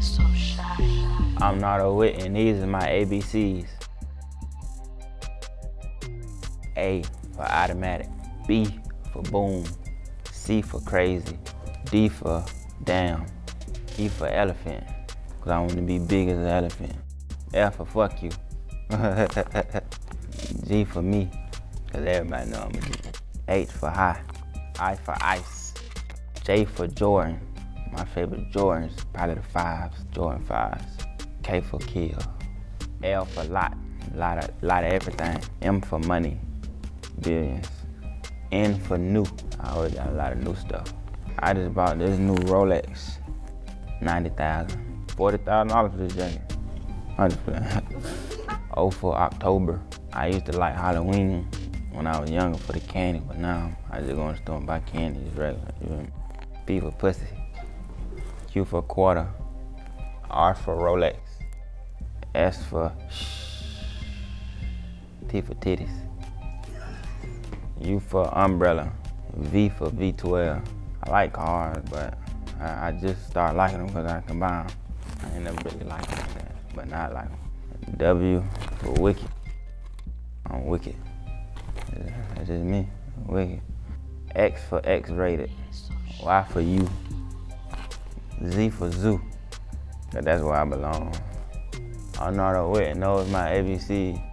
So shy. I'm not a wit, and these are my ABCs. A for automatic, B for boom, C for crazy, D for damn, E for elephant, cause I want to be big as an elephant. F for fuck you. G for me, cause everybody know I'm a G. H for high, I for ice, J for Jordan. My favorite Jordans, probably the 5s, Jordan 5s. K for kill, L for lot of everything. M for money, billions. N for new, I always got a lot of new stuff. I just bought this new Rolex, $90,000. $40,000 for this jacket. I just put O for October. I used to like Halloween when I was younger for the candy, but now I just go in the store and buy candy, just regular, you know what I mean? P for pussy. Q for quarter, R for Rolex, S for shh, T for titties, U for umbrella, V for V12. I like cars, but I just started liking them because I can buy them. I ain't never really liked them like that, but now I like them. W for wicked, I'm wicked, that's just me, wicked. X for X-rated, Y for you. Z for zoo, cause that's where I belong. I know the wit knows my ABC.